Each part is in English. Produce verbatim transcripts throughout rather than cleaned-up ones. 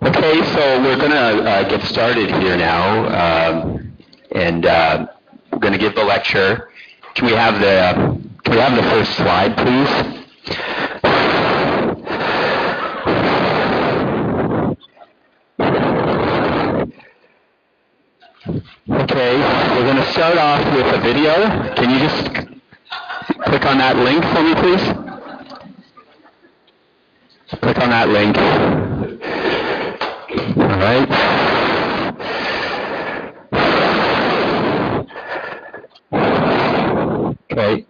Okay, so we're going to uh, get started here now, um, and uh, we're going to give the lecture. Can we have the can we have the first slide, please? Okay, we're going to start off with a video. Can you just click on that link for me, please? Click on that link. All right. Okay.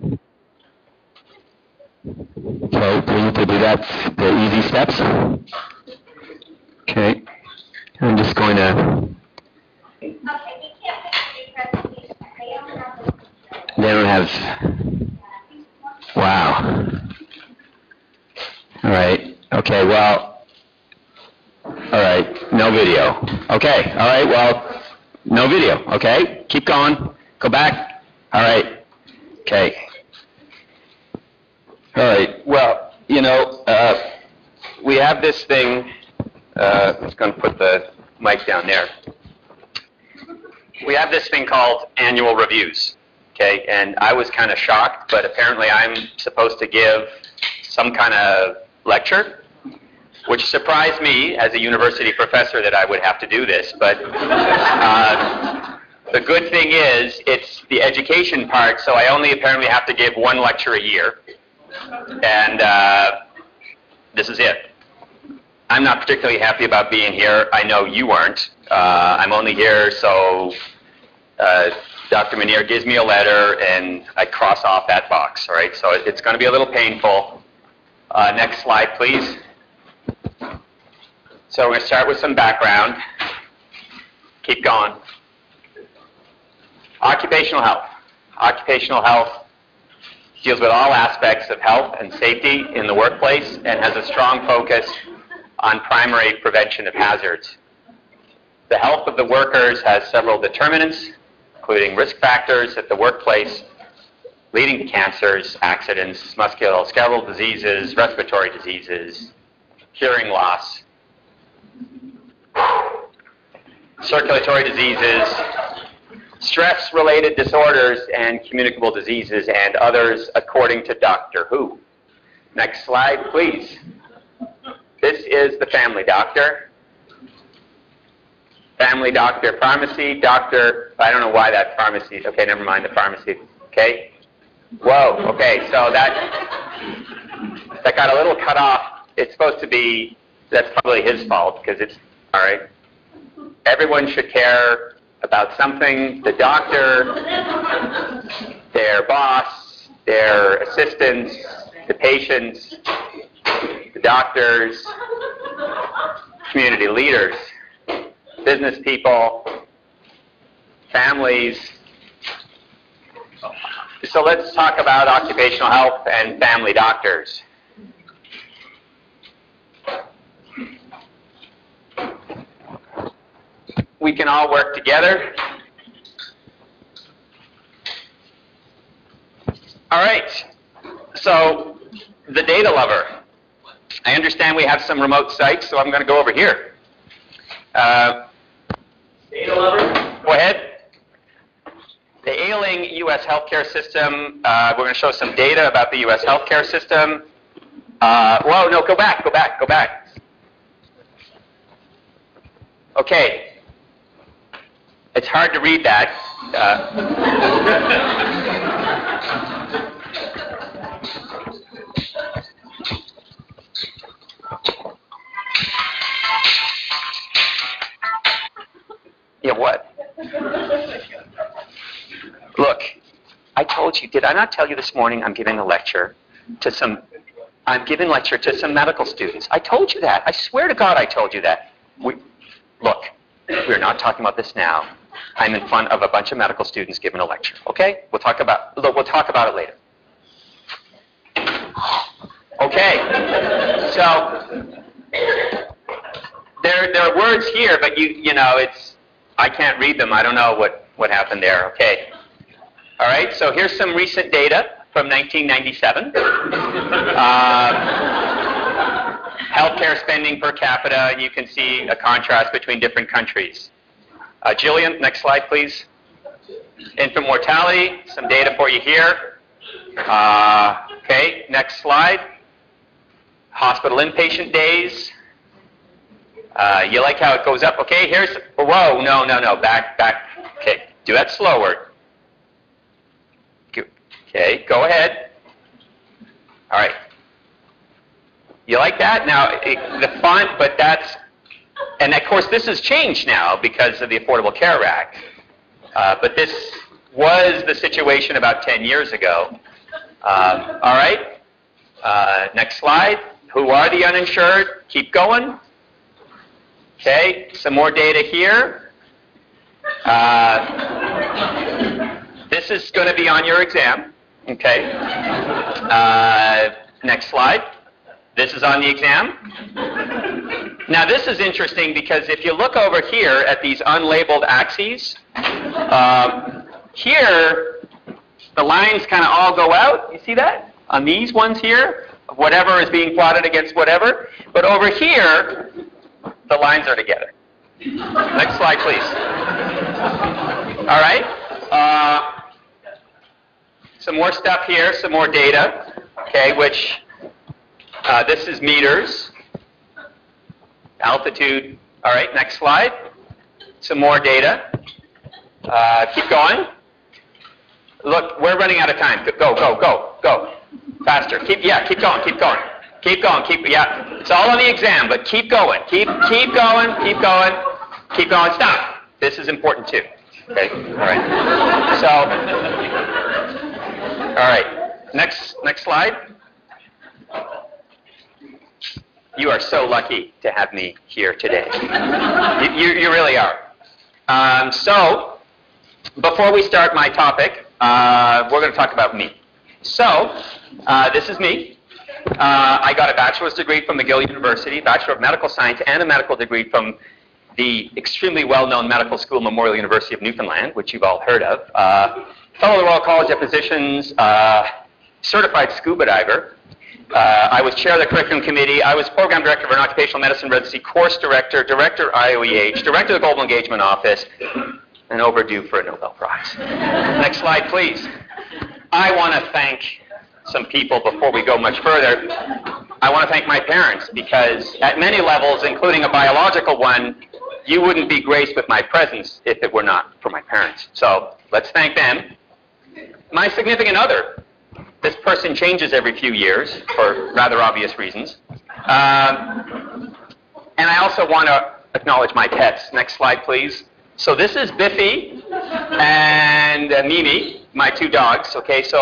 Okay, we need to do that, the easy steps. Okay. I'm just going to... Okay, we can't have any presentation. They don't have... Wow. All right. Okay, well... All right, no video. Okay, all right, well, no video. Okay, keep going. Go back. All right, okay. All right, well, you know, uh, we have this thing. Uh, I'm just going to put the mic down there. We have this thing called annual reviews, okay? And I was kind of shocked, but apparently I'm supposed to give some kind of lecture, which surprised me as a university professor that I would have to do this. But uh, the good thing is it's the education part, so I only apparently have to give one lecture a year. And uh, this is it. I'm not particularly happy about being here. I know you aren't. Uh, I'm only here, so uh, Doctor Munir gives me a letter, and I cross off that box. All right, so it's going to be a little painful. Uh, next slide, please. So we're going to start with some background. Keep going. Occupational health. Occupational health deals with all aspects of health and safety in the workplace and has a strong focus on primary prevention of hazards. The health of the workers has several determinants, including risk factors at the workplace leading to cancers, accidents, musculoskeletal diseases, respiratory diseases, hearing loss, circulatory diseases, stress-related disorders, and communicable diseases, and others, according to Doctor Who. Next slide, please. This is the family doctor. Family doctor, pharmacy, doctor, I don't know why that pharmacy, okay, never mind the pharmacy, okay? Whoa, okay, so that, that got a little cut off. It's supposed to be, that's probably his fault, because it's, all right. Everyone should care about something, the doctor, their boss, their assistants, the patients, the doctors, community leaders, business people, families. So let's talk about occupational health and family doctors. We can all work together. All right, so the data lover. I understand we have some remote sites, so I'm going to go over here. Uh, data lover, go ahead. The ailing U S healthcare system. Uh, we're going to show some data about the U S healthcare system. Uh, whoa, no, go back, go back, go back. Okay. It's hard to read that. Uh, yeah, what? Look, I told you, did I not tell you this morning I'm giving a lecture to some, I'm giving a lecture to some medical students. I told you that. I swear to God I told you that. We, look, we're not talking about this now. I'm in front of a bunch of medical students giving a lecture. Okay, we'll talk about we'll talk about it later. Okay, so there there are words here, but you you know it's I can't read them. I don't know what what happened there. Okay, all right. So here's some recent data from nineteen ninety-seven. um, healthcare spending per capita, you can see a contrast between different countries. Uh, Jillian, next slide, please. Infant mortality, some data for you here. Uh, okay, next slide. Hospital inpatient days. Uh, you like how it goes up? Okay, here's, whoa, no, no, no, back, back. Okay, do that slower. Okay, go ahead. All right. You like that? Now, it, the font, but that's, and of course this has changed now because of the Affordable Care Act. Uh, but this was the situation about ten years ago. Um, all right. Uh, next slide. Who are the uninsured? Keep going. Okay, some more data here. Uh, this is going to be on your exam. Okay. Uh, next slide. This is on the exam. Now this is interesting because if you look over here at these unlabeled axes, um, here the lines kind of all go out. You see that? On these ones here, whatever is being plotted against whatever. But over here, the lines are together. Next slide, please. All right. Uh, some more stuff here, some more data, okay, which Uh, this is meters, altitude. All right, next slide. Some more data. Uh, keep going. Look, we're running out of time. Go, go, go, go. Faster. Keep, yeah, keep going, keep going. Keep going, keep, yeah. It's all on the exam, but keep going. Keep, keep going, keep going, keep going. Stop. This is important too. Okay, all right. So, all right. Next, next slide. You are so lucky to have me here today. you, you, you really are. Um, so, before we start my topic, uh, we're going to talk about me. So, uh, this is me. Uh, I got a bachelor's degree from McGill University, Bachelor of Medical Science, and a medical degree from the extremely well-known medical school, Memorial University of Newfoundland, which you've all heard of. Uh, fellow of the Royal College of Physicians, uh, certified scuba diver. Uh, I was chair of the curriculum committee. I was program director for an occupational medicine residency, course director, director I O E H, director of the global engagement office, and overdue for a Nobel Prize. Next slide, please. I want to thank some people before we go much further. I want to thank my parents because at many levels, including a biological one, you wouldn't be graced with my presence if it were not for my parents. So let's thank them. My significant other. This person changes every few years for rather obvious reasons. Um, and I also want to acknowledge my pets. Next slide, please. So this is Biffy and uh, Mimi, my two dogs. Okay, so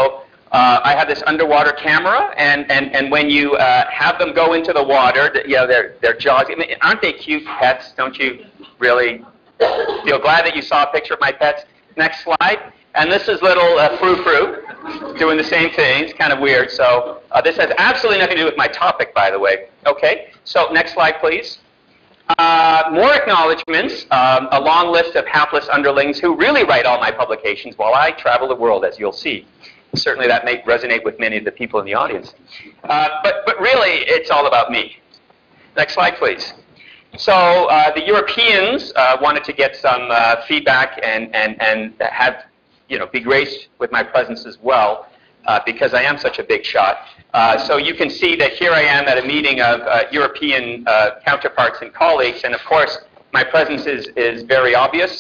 uh, I have this underwater camera, and, and, and when you uh, have them go into the water, the, you know, their, their jaws, I mean, aren't they cute pets? Don't you really feel glad that you saw a picture of my pets? Next slide. And this is little uh, Frou Frou doing the same thing. It's kind of weird. So uh, this has absolutely nothing to do with my topic, by the way. Okay. So next slide, please. Uh, more acknowledgments. Um, a long list of hapless underlings who really write all my publications while I travel the world, as you'll see. Certainly that may resonate with many of the people in the audience. Uh, but, but really, it's all about me. Next slide, please. So uh, the Europeans uh, wanted to get some uh, feedback and, and, and have... you know, be graced with my presence as well, uh, because I am such a big shot. Uh, so you can see that here I am at a meeting of uh, European uh, counterparts and colleagues, and of course, my presence is, is very obvious.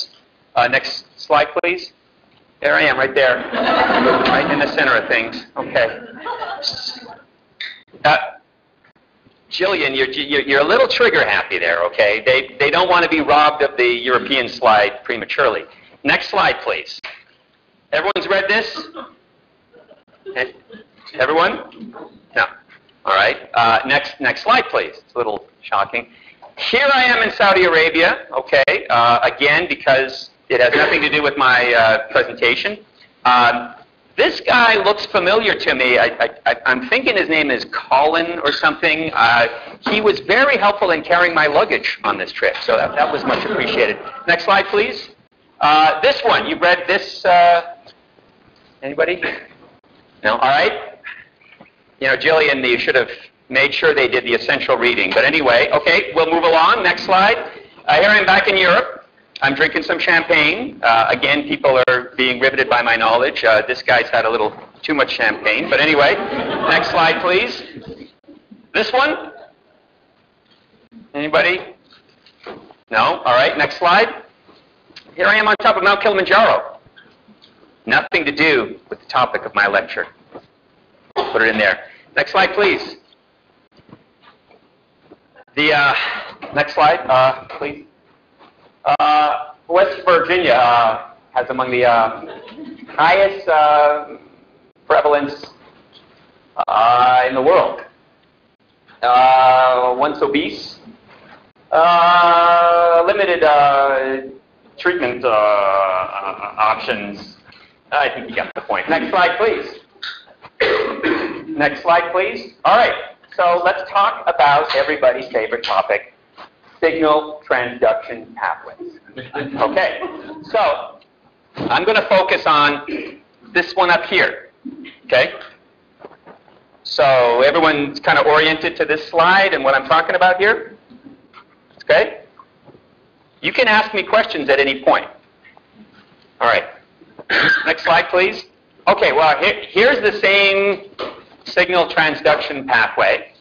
Uh, next slide, please. There I am, right there, right in the center of things. Okay. Uh, Jillian, you're, you're a little trigger happy there, okay? They, they don't want to be robbed of the European slide prematurely. Next slide, please. Everyone's read this? Everyone? No. All right. Uh, next, next slide, please. It's a little shocking. Here I am in Saudi Arabia, okay, uh, again, because it has nothing to do with my uh, presentation. Um, this guy looks familiar to me. I, I, I, I'm thinking his name is Colin or something. Uh, he was very helpful in carrying my luggage on this trip, so that, that was much appreciated. Next slide, please. Uh, this one, you've read this, uh, anybody? No, all right. You know, Jillian, you should have made sure they did the essential reading. But anyway, okay, we'll move along. Next slide. Uh, here I am back in Europe. I'm drinking some champagne. Uh, again, people are being riveted by my knowledge. Uh, this guy's had a little too much champagne. But anyway, next slide, please. This one? Anybody? No? All right, next slide. Here I am on top of Mount Kilimanjaro. Nothing to do with the topic of my lecture. Put it in there. Next slide, please. The uh, next slide, uh, please. Uh, West Virginia uh, has among the uh, highest uh, prevalence uh, in the world. Uh, once obese, uh, limited uh, treatment uh, options. I think you got the point. Next slide, please. Next slide, please. All right. So let's talk about everybody's favorite topic, signal transduction pathways. Okay, so I'm going to focus on this one up here, okay? So everyone's kind of oriented to this slide and what I'm talking about here, okay? You can ask me questions at any point. All right, next slide, please. Okay, well, here, here's the same signal transduction pathway,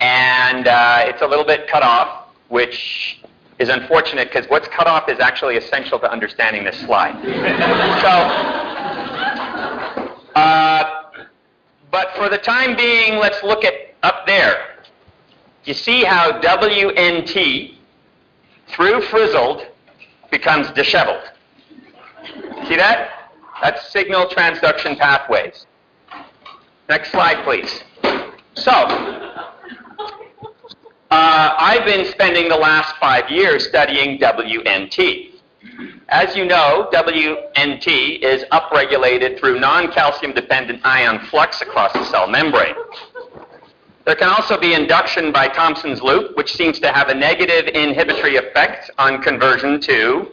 and uh, it's a little bit cut off, which is unfortunate because what's cut off is actually essential to understanding this slide. So, uh, but for the time being, let's look at up there. You see how W N T through frizzled becomes disheveled. See that? That's signal transduction pathways. Next slide, please. So, uh, I've been spending the last five years studying W N T. As you know, W N T is upregulated through non-calcium-dependent ion flux across the cell membrane. There can also be induction by Thompson's loop, which seems to have a negative inhibitory effect on conversion to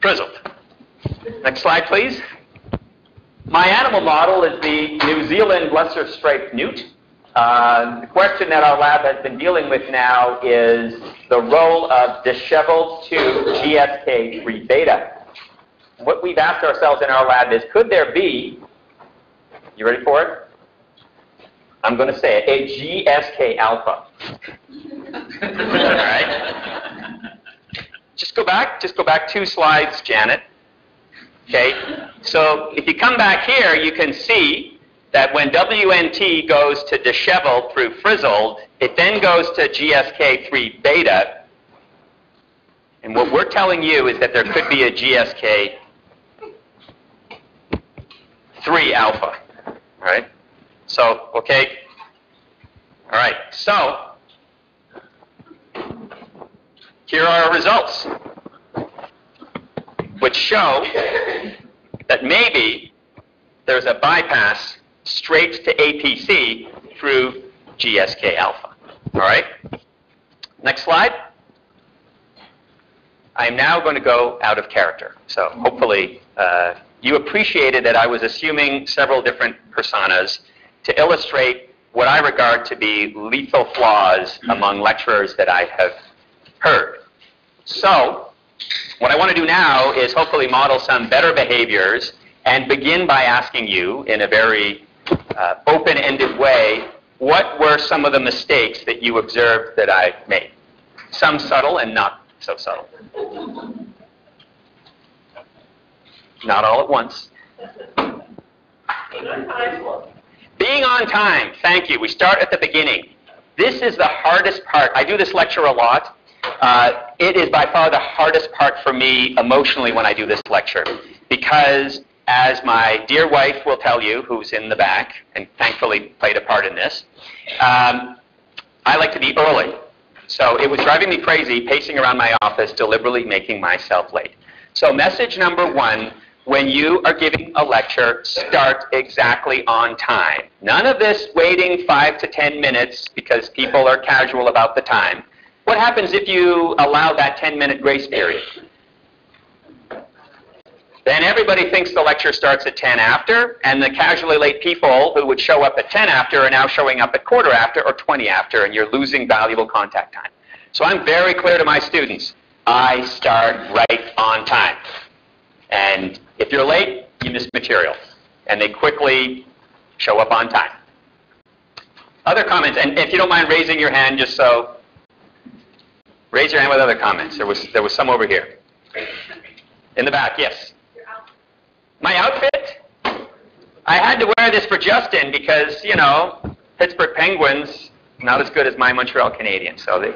frizzled. Next slide, please. My animal model is the New Zealand lesser striped newt. Uh, the question that our lab has been dealing with now is the role of disheveled to G S K three beta. What we've asked ourselves in our lab is, could there be, you ready for it? I'm going to say it, a G S K alpha. All right. Just go back, just go back two slides, Janet. Okay, so if you come back here, you can see that when W N T goes to disheveled through frizzled, it then goes to G S K three beta. And what we're telling you is that there could be a G S K three alpha. All right? So, okay. All right. So, here are our results, which show that maybe there's a bypass straight to A P C through G S K alpha. All right? Next slide. I'm now going to go out of character. So hopefully uh, you appreciated that I was assuming several different personas to illustrate what I regard to be lethal flaws among lecturers that I have heard. So, what I want to do now is hopefully model some better behaviors and begin by asking you in a very uh, open-ended way, what were some of the mistakes that you observed that I made? Some subtle and not so subtle. Not all at once. Being on time, thank you. We start at the beginning. This is the hardest part. I do this lecture a lot. Uh, it is by far the hardest part for me emotionally when I do this lecture, because as my dear wife will tell you, who's in the back and thankfully played a part in this, um, I like to be early. So it was driving me crazy, pacing around my office, deliberately making myself late. So message number one, when you are giving a lecture, start exactly on time. None of this waiting five to ten minutes because people are casual about the time. What happens if you allow that ten-minute grace period? Then everybody thinks the lecture starts at ten after, and the casually late people who would show up at ten after are now showing up at quarter after or twenty after, and you're losing valuable contact time. So I'm very clear to my students, I start right on time. And if you're late, you miss material. And they quickly show up on time. Other comments, and if you don't mind raising your hand, just so, raise your hand with other comments. There was, there was some over here. In the back, yes. My outfit? I had to wear this for Justin because, you know, Pittsburgh Penguins, not as good as my Montreal Canadian. So they,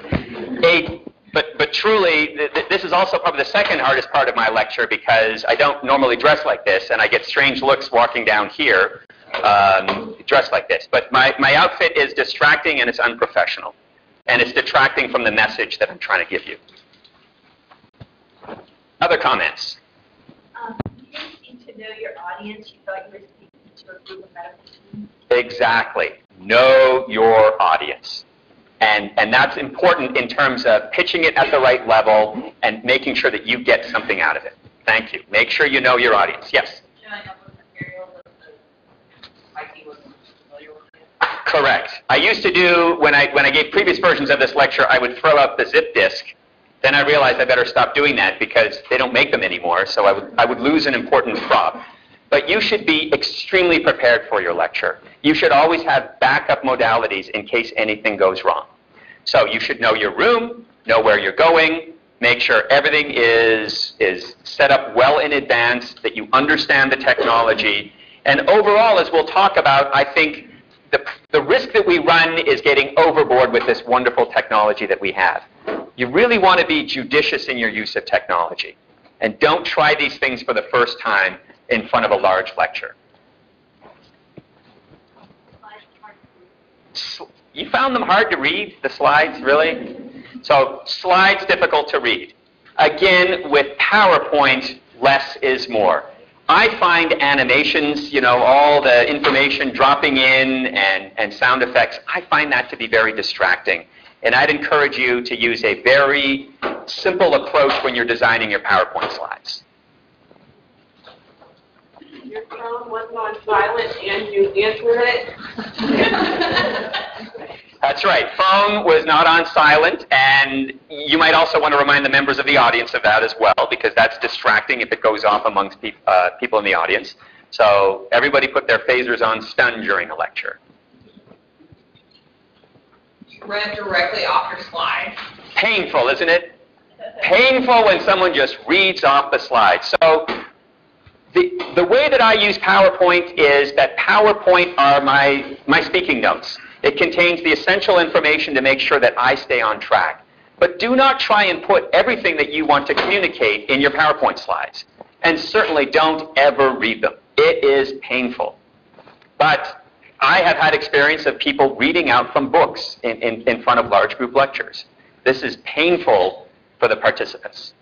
they but, but truly, th th this is also probably the second hardest part of my lecture because I don't normally dress like this, and I get strange looks walking down here um, dressed like this. But my, my outfit is distracting and it's unprofessional. And it's detracting from the message that I'm trying to give you. Other comments? Um, you didn't seem to know your audience. You thought you were speaking to a group of medical students. Exactly. Know your audience. And, and that's important in terms of pitching it at the right level and making sure that you get something out of it. Thank you. Make sure you know your audience. Yes? Showing up with material that my team wasn't familiar with it. Correct. I used to do, when I, when I gave previous versions of this lecture, I would throw out the zip disk. Then I realized I better stop doing that because they don't make them anymore, so I would, I would lose an important prop. But you should be extremely prepared for your lecture. You should always have backup modalities in case anything goes wrong. So you should know your room, know where you're going, make sure everything is, is set up well in advance, that you understand the technology. And overall, as we'll talk about, I think the, the risk that we run is getting overboard with this wonderful technology that we have. You really want to be judicious in your use of technology. And don't try these things for the first time in front of a large lecture. You found them hard to read, the slides, really? So slides difficult to read. Again, with PowerPoint, less is more. I find animations, you know, all the information dropping in and, and sound effects, I find that to be very distracting. And I'd encourage you to use a very simple approach when you're designing your PowerPoint slides. Your phone wasn't on silent and you answered it. That's right. Phone was not on silent, and you might also want to remind the members of the audience of that as well, because that's distracting if it goes off amongst pe uh, people in the audience. So everybody put their phasers on stun during a lecture. Read directly off your slide. Painful, isn't it? Painful when someone just reads off the slide. So the, the way that I use PowerPoint is that PowerPoint are my, my speaking notes. It contains the essential information to make sure that I stay on track. But do not try and put everything that you want to communicate in your PowerPoint slides. And certainly don't ever read them. It is painful. But I have had experience of people reading out from books in, in, in front of large group lectures. This is painful for the participants.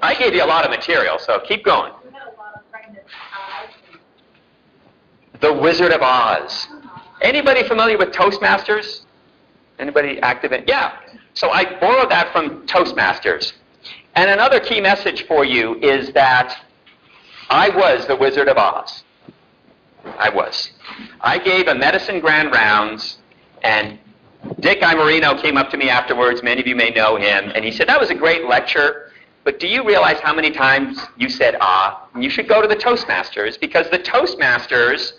I gave you a lot of material, so keep going. We had a lot of pregnant eyes. The Wizard of Oz. Anybody familiar with Toastmasters? Anybody active in? Yeah. So I borrowed that from Toastmasters. And another key message for you is that I was the Wizard of Oz. I was. I gave a medicine grand rounds, and Dick Imerino came up to me afterwards, many of you may know him, and he said, that was a great lecture, but do you realize how many times you said, ah, and you should go to the Toastmasters, because the Toastmasters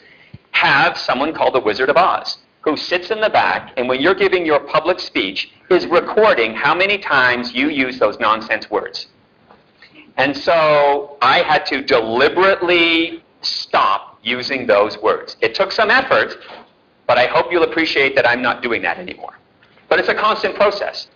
have someone called the Wizard of Oz, who sits in the back, and when you're giving your public speech, is recording how many times you use those nonsense words. And so I had to deliberately stop using those words. It took some effort, but I hope you'll appreciate that I'm not doing that anymore. But it's a constant process.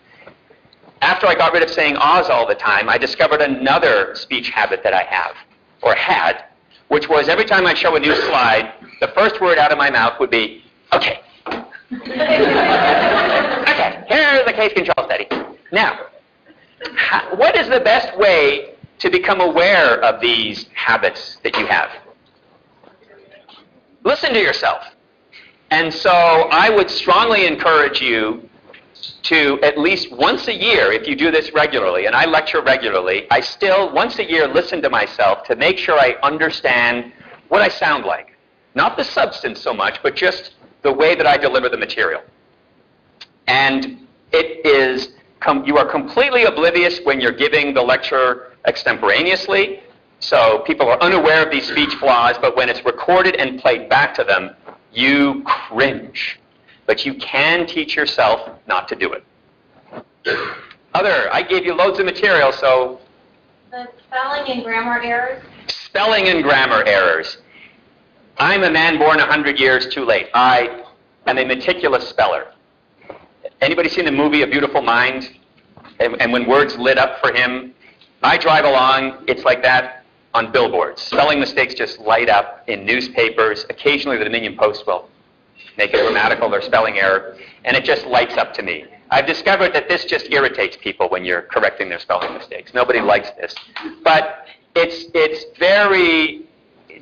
After I got rid of saying Oz all the time, I discovered another speech habit that I have, or had, which was every time I show a new slide, the first word out of my mouth would be, okay. Okay, here's the case control study. Now, what is the best way to become aware of these habits that you have? Listen to yourself. And so I would strongly encourage you to at least once a year, if you do this regularly, and I lecture regularly, I still once a year listen to myself to make sure I understand what I sound like. Not the substance so much, but just the way that I deliver the material. And it is, com- you are completely oblivious when you're giving the lecture extemporaneously, so people are unaware of these speech flaws, but when it's recorded and played back to them, you cringe. But you can teach yourself not to do it. Other, I gave you loads of material, so... The spelling and grammar errors? Spelling and grammar errors. I'm a man born a hundred years too late. I am a meticulous speller. Anybody seen the movie A Beautiful Mind? And, and when words lit up for him, I drive along, it's like that on billboards. Spelling mistakes just light up in newspapers. Occasionally the Dominion Post will make a grammatical or spelling error, and it just lights up to me. I've discovered that this just irritates people when you're correcting their spelling mistakes. Nobody likes this. But it's, it's very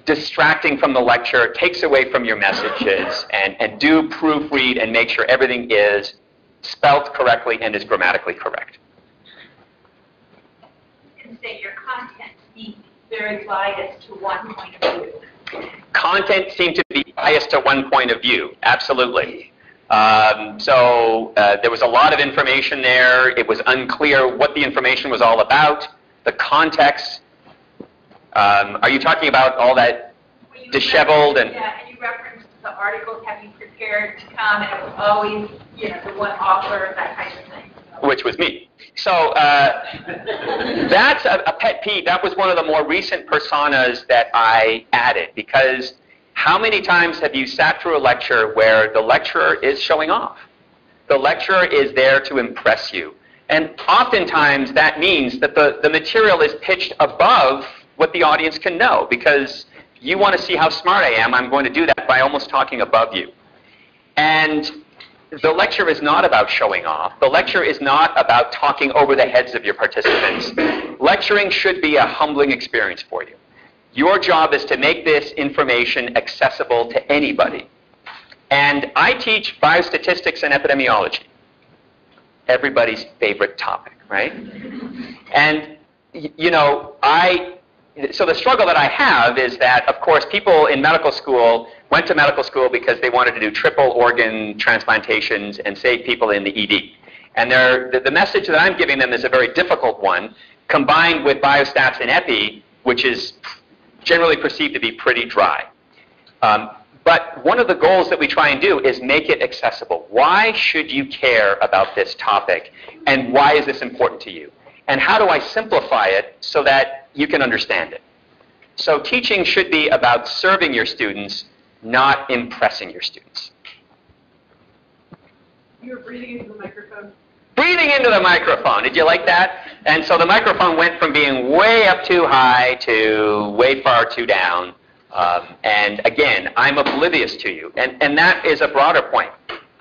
distracting from the lecture, takes away from your messages, and, and do proofread and make sure everything is spelt correctly and is grammatically correct. Consider your content be very biased to one point of view. Content seemed to be biased to one point of view, absolutely. Um, so uh, there was a lot of information there. It was unclear what the information was all about, the context. Um, are you talking about all that disheveled and... Yeah, and you referenced the articles having prepared to come, and it was always, you know, the one author, that kind of thing. So. Which was me. So uh, that's a, a pet peeve. That was one of the more recent personas that I added, because how many times have you sat through a lecture where the lecturer is showing off? The lecturer is there to impress you. And oftentimes that means that the, the material is pitched above what the audience can know, because you want to see how smart I am, I'm going to do that by almost talking above you. And the lecture is not about showing off. The lecture is not about talking over the heads of your participants. Lecturing should be a humbling experience for you. Your job is to make this information accessible to anybody. And I teach biostatistics and epidemiology. Everybody's favorite topic, right? And, you know, I... So the struggle that I have is that, of course, people in medical school went to medical school because they wanted to do triple organ transplantations and save people in the E D. And the, the message that I'm giving them is a very difficult one, combined with biostats and epi, which is generally perceived to be pretty dry. Um, but one of the goals that we try and do is make it accessible. Why should you care about this topic? And why is this important to you? And how do I simplify it so that you can understand it? So teaching should be about serving your students, not impressing your students. You're breathing into the microphone. Breathing into the microphone. Did you like that? And so the microphone went from being way up too high to way far too down. Um, and again, I'm oblivious to you. And, and that is a broader point.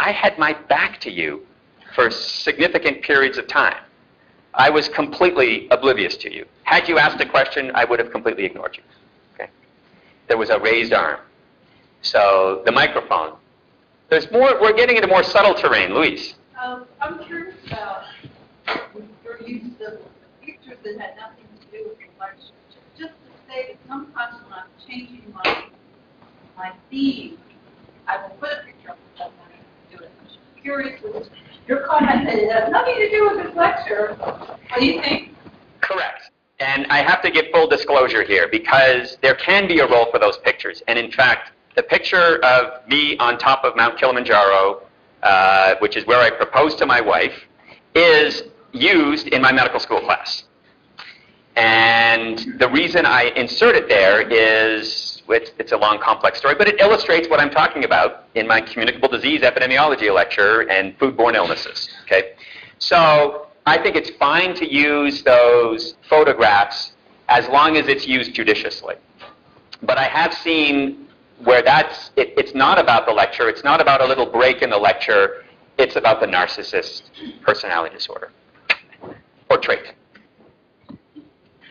I had my back to you for significant periods of time. I was completely oblivious to you. Had you asked a question, I would have completely ignored you. Okay. There was a raised arm. So the microphone. There's more. We're getting into more subtle terrain. Luis. Um, I'm curious about your use of pictures that had nothing to do with the lecture. Just to say that sometimes when I'm changing my my theme, I will put a picture up that nothing to do with it. I'm just curious with your comment that it has nothing to do with this lecture. What do you think? Correct. And I have to give full disclosure here, because there can be a role for those pictures. And in fact, the picture of me on top of Mount Kilimanjaro, uh, which is where I proposed to my wife, is used in my medical school class. And the reason I insert it there is, it's, it's a long, complex story, but it illustrates what I'm talking about in my communicable disease epidemiology lecture and foodborne illnesses, okay? So I think it's fine to use those photographs as long as it's used judiciously. But I have seen where that's, it, it's not about the lecture, it's not about a little break in the lecture, it's about the narcissist personality disorder or trait.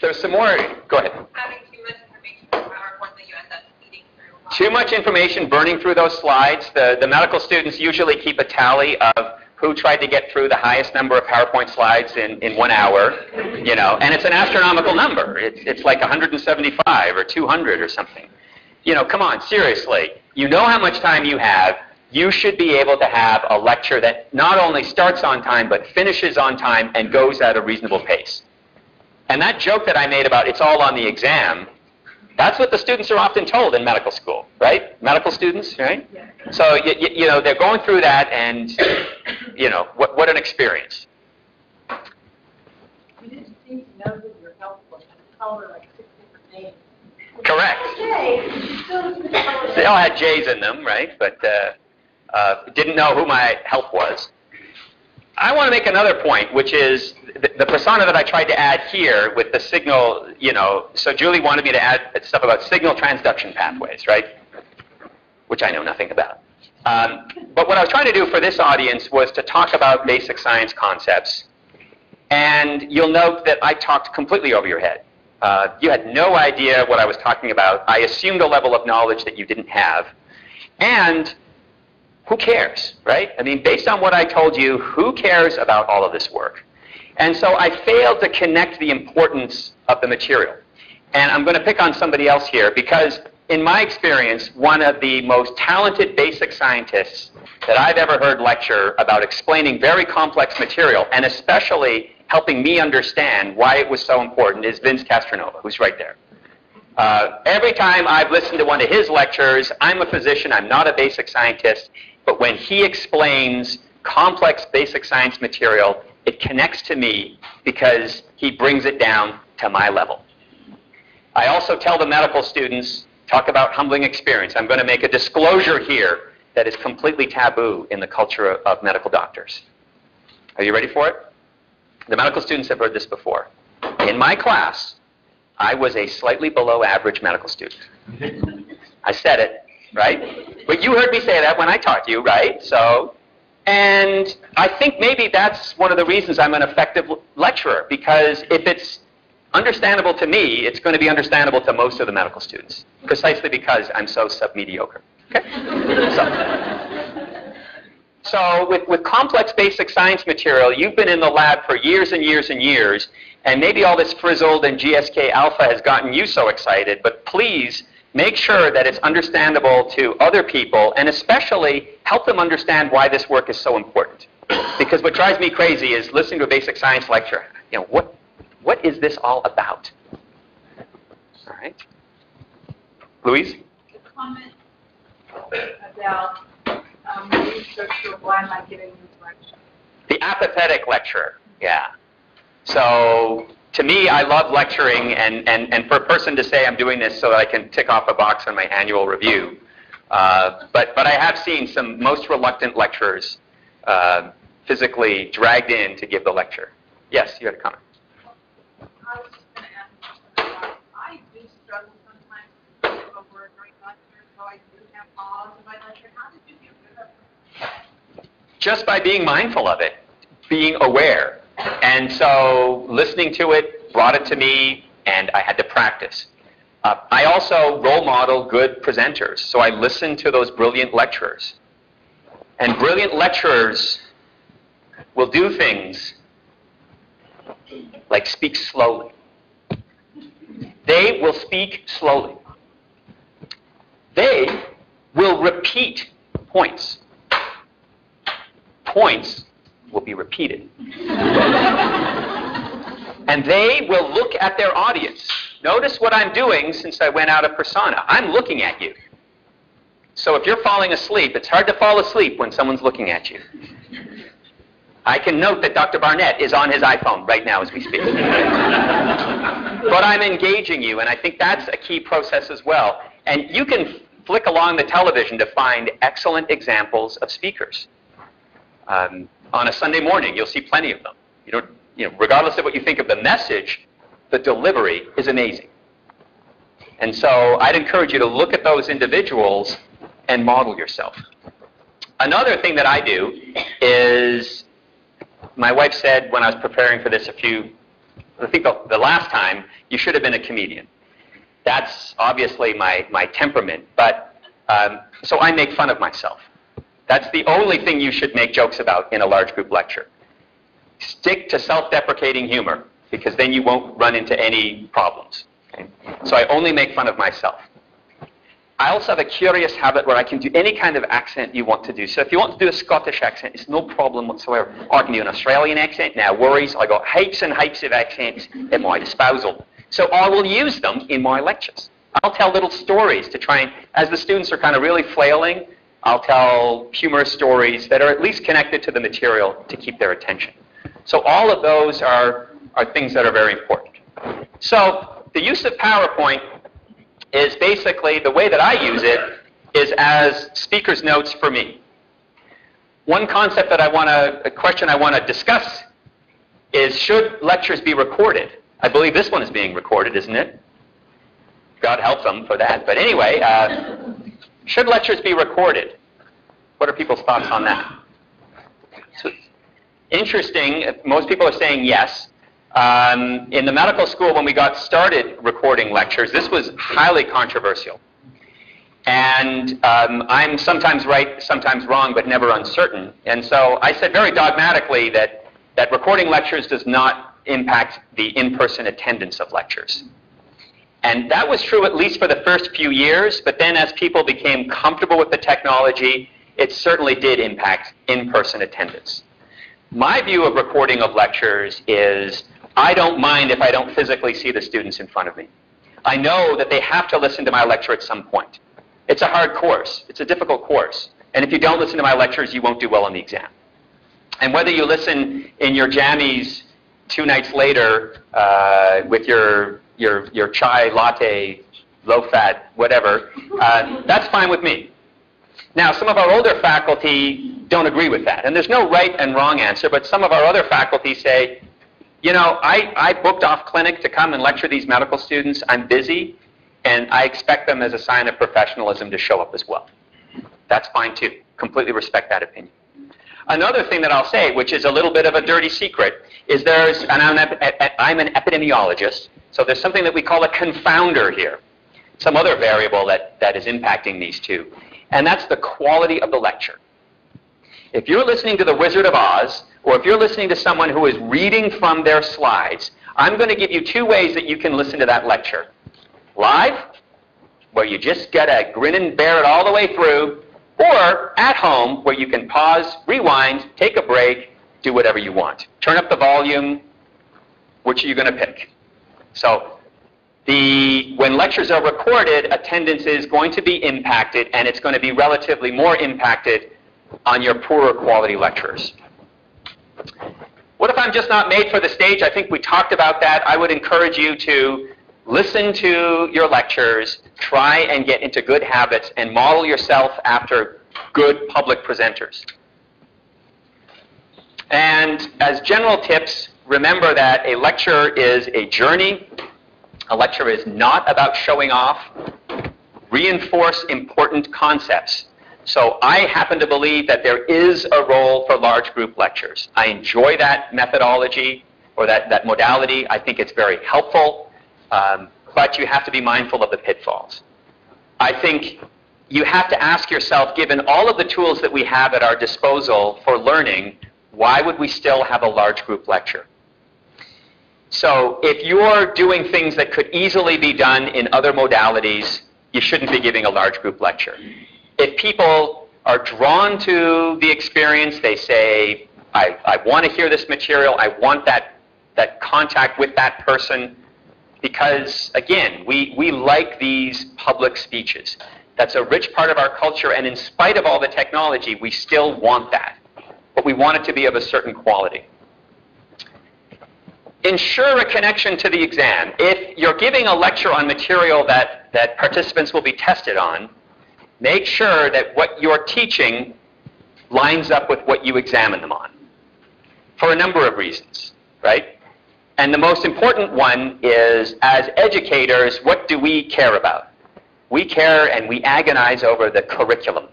There's some more. Go ahead. Having too much information from PowerPoint that you end up eating through. Too much information burning through those slides. The, the medical students usually keep a tally of who tried to get through the highest number of PowerPoint slides in, in one hour, you know, and it's an astronomical number. It's, it's like one hundred seventy-five or two hundred or something. You know, come on, seriously. You know how much time you have. You should be able to have a lecture that not only starts on time, but finishes on time and goes at a reasonable pace. And that joke that I made about it's all on the exam, that's what the students are often told in medical school, right? Medical students, right? Yeah. So, you, you know, they're going through that, and, you know, what, what an experience. You didn't seem to know that you're helpful. You called her like six different names. Correct. They all had J's in them, right? But uh, uh, didn't know who my help was. I want to make another point, which is the, the persona that I tried to add here with the signal, you know, so Julie wanted me to add stuff about signal transduction pathways, right? Which I know nothing about. Um, but what I was trying to do for this audience was to talk about basic science concepts. And you'll note that I talked completely over your head. Uh, you had no idea what I was talking about. I assumed a level of knowledge that you didn't have. And who cares, right? I mean, based on what I told you, who cares about all of this work? And so I failed to connect the importance of the material. And I'm going to pick on somebody else here, because in my experience, one of the most talented basic scientists that I've ever heard lecture about explaining very complex material, and especially helping me understand why it was so important, is Vince Castronova, who's right there. Uh, every time I've listened to one of his lectures, I'm a physician, I'm not a basic scientist, but when he explains complex basic science material, it connects to me because he brings it down to my level. I also tell the medical students, talk about humbling experience. I'm going to make a disclosure here that is completely taboo in the culture of, of medical doctors. Are you ready for it? The medical students have heard this before. In my class, I was a slightly below average medical student. I said it, right? But you heard me say that when I taught you, right? So, and I think maybe that's one of the reasons I'm an effective lecturer, because if it's understandable to me, it's going to be understandable to most of the medical students, precisely because I'm so sub-mediocre. Okay? so, so with, with complex basic science material, you've been in the lab for years and years and years, and maybe all this frizzled and G S K alpha has gotten you so excited, but please make sure that it's understandable to other people, and especially help them understand why this work is so important. Because what drives me crazy is listening to a basic science lecture. You know, what, what is this all about? All right. Louise? The comment about um, the researcher, why am I giving this lecture? The apathetic lecturer, yeah. So, to me, I love lecturing, and, and, and for a person to say I'm doing this so that I can tick off a box on my annual review. Uh, but, but I have seen some most reluctant lecturers uh, physically dragged in to give the lecture. Yes, you had a comment. I was just going to ask about, I do struggle sometimes to give a word during lecture, so I do have pause in my lecture. How did you get rid of it? Just by being mindful of it, being aware. And so listening to it brought it to me, and I had to practice. Uh, I also role model good presenters, so I listened to those brilliant lecturers. And brilliant lecturers will do things like speak slowly. They will speak slowly. They will repeat points. Points will be repeated. And they will look at their audience. Notice what I'm doing since I went out of persona. I'm looking at you. So if you're falling asleep, it's hard to fall asleep when someone's looking at you. I can note that Doctor Barnett is on his iPhone right now as we speak. But I'm engaging you, and I think that's a key process as well. And you can flick along the television to find excellent examples of speakers. Um, on a Sunday morning, you'll see plenty of them. You don't, you know, regardless of what you think of the message, the delivery is amazing. And so I'd encourage you to look at those individuals and model yourself. Another thing that I do is, my wife said when I was preparing for this a few, I think the, the last time, you should have been a comedian. That's obviously my, my temperament, but um, so I make fun of myself. That's the only thing you should make jokes about in a large group lecture. Stick to self-deprecating humor, because then you won't run into any problems. Okay? So I only make fun of myself. I also have a curious habit where I can do any kind of accent you want to do. So if you want to do a Scottish accent, it's no problem whatsoever. Or I can do an Australian accent, no worries. I got heaps and heaps of accents at my disposal. So I will use them in my lectures. I'll tell little stories to try and, as the students are kind of really flailing, I'll tell humorous stories that are at least connected to the material to keep their attention. So all of those are, are things that are very important. So the use of PowerPoint is basically, the way that I use it is as speaker's notes for me. One concept that I want to, a question I want to discuss is, should lectures be recorded? I believe this one is being recorded, isn't it? God help them for that. But anyway, uh, should lectures be recorded? What are people's thoughts on that? So, interesting, most people are saying yes. Um, in the medical school, when we got started recording lectures, this was highly controversial. And um, I'm sometimes right, sometimes wrong, but never uncertain. And so I said very dogmatically that, that recording lectures does not impact the in-person attendance of lectures. And that was true at least for the first few years, but then as people became comfortable with the technology, it certainly did impact in-person attendance. My view of recording of lectures is, I don't mind if I don't physically see the students in front of me. I know that they have to listen to my lecture at some point. It's a hard course. It's a difficult course. And if you don't listen to my lectures, you won't do well on the exam. And whether you listen in your jammies two nights later uh, with your, your, your chai latte, low-fat, whatever, uh, that's fine with me. Now, some of our older faculty don't agree with that. And there's no right and wrong answer, but some of our other faculty say, you know, I, I booked off clinic to come and lecture these medical students. I'm busy, and I expect them as a sign of professionalism to show up as well. That's fine, too. Completely respect that opinion. Another thing that I'll say, which is a little bit of a dirty secret, is there's, and I'm an, I'm an epidemiologist, so there's something that we call a confounder here, some other variable that, that is impacting these two. And that's the quality of the lecture. If you're listening to the Wizard of Oz, or if you're listening to someone who is reading from their slides, I'm going to give you two ways that you can listen to that lecture. Live, where you just get a grin and bear it all the way through, or at home, where you can pause, rewind, take a break, do whatever you want. Turn up the volume. Which are you going to pick? So, The, when lectures are recorded, attendance is going to be impacted, and it's going to be relatively more impacted on your poorer quality lecturers. What if I'm just not made for the stage? I think we talked about that. I would encourage you to listen to your lectures, try and get into good habits, and model yourself after good public presenters. And as general tips, remember that a lecture is a journey. A lecture is not about showing off. Reinforce important concepts. So I happen to believe that there is a role for large group lectures. I enjoy that methodology or that, that modality. I think it's very helpful, um, but you have to be mindful of the pitfalls. I think you have to ask yourself, given all of the tools that we have at our disposal for learning, why would we still have a large group lecture? So if you're doing things that could easily be done in other modalities, you shouldn't be giving a large group lecture. If people are drawn to the experience, they say, I, I want to hear this material, I want that, that contact with that person, because, again, we, we like these public speeches. That's a rich part of our culture, and in spite of all the technology, we still want that. But we want it to be of a certain quality. Ensure a connection to the exam. If you're giving a lecture on material that, that participants will be tested on, make sure that what you're teaching lines up with what you examine them on, for a number of reasons, right? And the most important one is, as educators, what do we care about? We care and we agonize over the curriculum.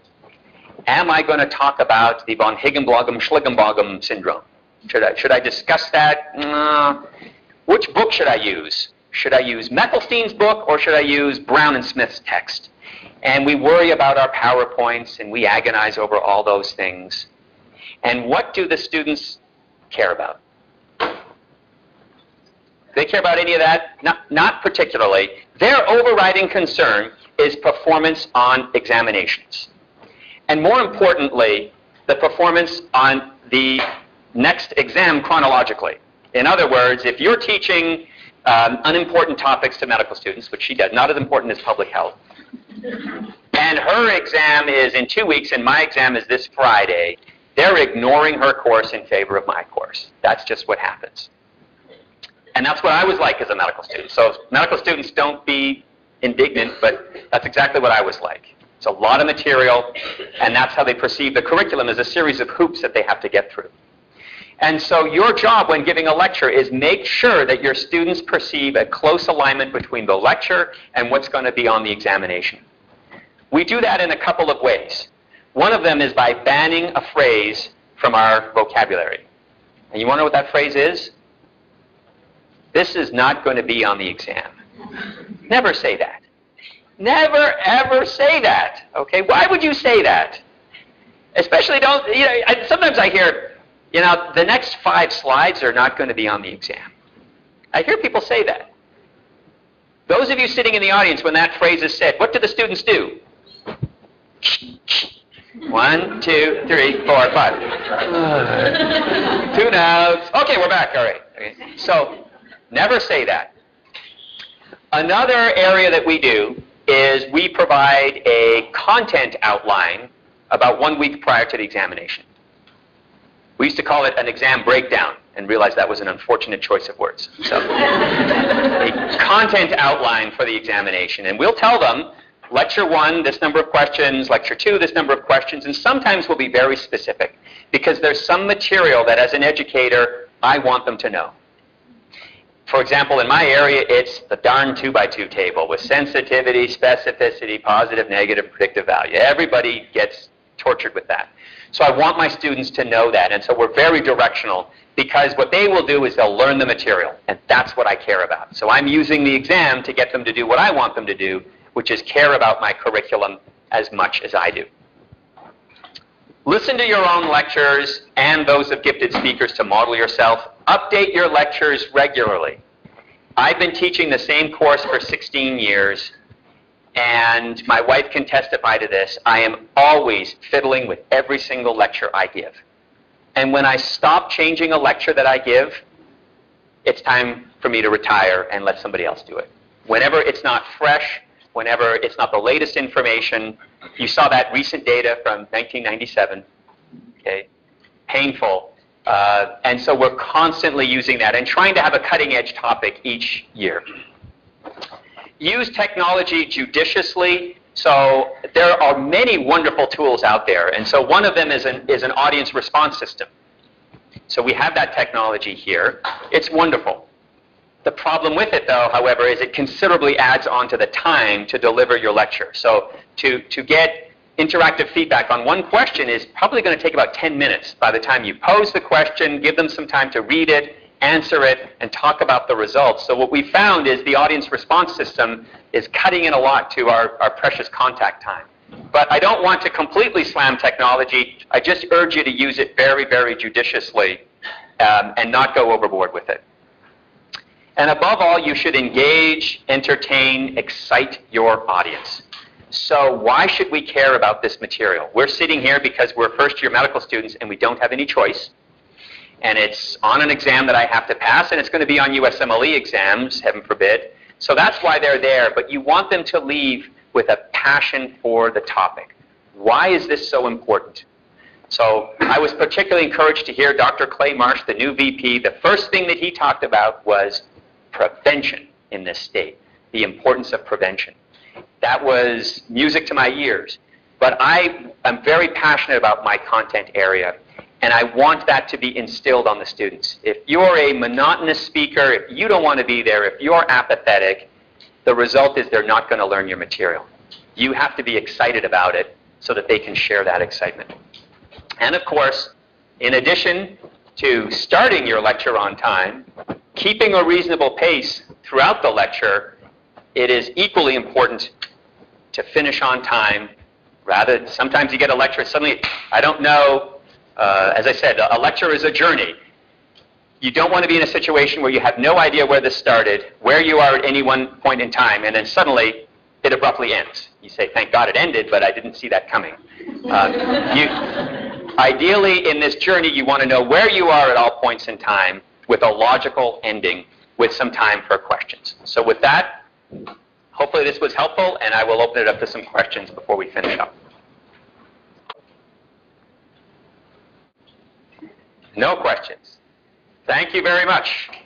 Am I going to talk about the von Higginbloggum Schliggenbogum syndrome? Should I, should I discuss that? Uh, which book should I use? Should I use Methelstein's book or should I use Brown and Smith's text? And we worry about our PowerPoints and we agonize over all those things. And what do the students care about? Do they care about any of that? Not, not particularly. Their overriding concern is performance on examinations. And more importantly, the performance on the next exam chronologically. In other words, if you're teaching um, unimportant topics to medical students, which she does, not as important as public health, and her exam is in two weeks and my exam is this Friday, they're ignoring her course in favor of my course. That's just what happens. And that's what I was like as a medical student. So medical students, don't be indignant, but that's exactly what I was like. It's a lot of material, and that's how they perceive the curriculum, as a series of hoops that they have to get through. And so your job when giving a lecture is make sure that your students perceive a close alignment between the lecture and what's going to be on the examination. We do that in a couple of ways. One of them is by banning a phrase from our vocabulary. And you want to know what that phrase is? This is not going to be on the exam. Never say that. Never, ever say that. Okay? Why would you say that? Especially don't, you know, I, sometimes I hear, you know, the next five slides are not going to be on the exam. I hear people say that. Those of you sitting in the audience, when that phrase is said, what do the students do? One, two, three, four, five. Two notes. Okay, we're back. All right. Okay. So, never say that. Another area that we do is we provide a content outline about one week prior to the examination. We used to call it an exam breakdown and realized that was an unfortunate choice of words. So, a content outline for the examination. And we'll tell them, lecture one, this number of questions, lecture two, this number of questions, and sometimes we'll be very specific because there's some material that as an educator, I want them to know. For example, in my area, it's the darn two by two table with sensitivity, specificity, positive, negative, predictive value. Everybody gets tortured with that. So I want my students to know that. And so we're very directional because what they will do is they'll learn the material. And that's what I care about. So I'm using the exam to get them to do what I want them to do, which is care about my curriculum as much as I do. Listen to your own lectures and those of gifted speakers to model yourself. Update your lectures regularly. I've been teaching the same course for sixteen years, and my wife can testify to this. I am always fiddling with every single lecture I give. And when I stop changing a lecture that I give, it's time for me to retire and let somebody else do it. Whenever it's not fresh, whenever it's not the latest information. You saw that recent data from nineteen ninety-seven, okay? Painful. Uh, and so we're constantly using that and trying to have a cutting-edge topic each year. Use technology judiciously. So there are many wonderful tools out there. And so one of them is an, is an audience response system. So we have that technology here. It's wonderful. The problem with it, though, however, is it considerably adds on to the time to deliver your lecture. So to, to get interactive feedback on one question is probably going to take about ten minutes by the time you pose the question, give them some time to read it, answer it, and talk about the results. So what we found is the audience response system is cutting in a lot to our, our precious contact time. But I don't want to completely slam technology. I just urge you to use it very, very judiciously um, and not go overboard with it. And above all, you should engage, entertain, excite your audience. So why should we care about this material? We're sitting here because we're first-year medical students and we don't have any choice. And it's on an exam that I have to pass, and it's going to be on U S M L E exams, heaven forbid. So that's why they're there. But you want them to leave with a passion for the topic. Why is this so important? So I was particularly encouraged to hear Doctor Clay Marsh, the new V P, the first thing that he talked about was prevention in this state, the importance of prevention. That was music to my ears. But I am very passionate about my content area, and I want that to be instilled on the students. If you're a monotonous speaker, if you don't want to be there, if you're apathetic, the result is they're not going to learn your material. You have to be excited about it so that they can share that excitement. And of course, in addition to starting your lecture on time, keeping a reasonable pace throughout the lecture, it is equally important to finish on time. Rather, sometimes you get a lecture, suddenly, I don't know, uh, as I said, a lecture is a journey. You don't want to be in a situation where you have no idea where this started, where you are at any one point in time, and then suddenly it abruptly ends. You say, thank God it ended, but I didn't see that coming. Uh, you, ideally, in this journey, you want to know where you are at all points in time with a logical ending with some time for questions. So with that, hopefully this was helpful, and I will open it up to some questions before we finish up. No questions. Thank you very much.